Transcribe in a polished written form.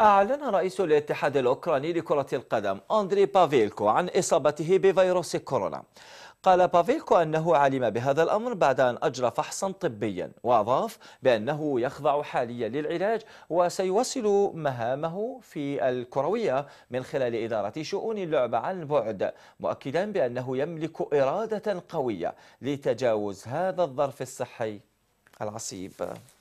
أعلن رئيس الاتحاد الأوكراني لكرة القدم أندري بافيلكو عن إصابته بفيروس كورونا. قال بافيلكو أنه علم بهذا الأمر بعد أن أجرى فحصا طبيا، وأضاف بأنه يخضع حاليا للعلاج وسيواصل مهامه في الكروية من خلال إدارة شؤون اللعب عن بعد، مؤكدا بأنه يملك إرادة قوية لتجاوز هذا الظرف الصحي العصيب.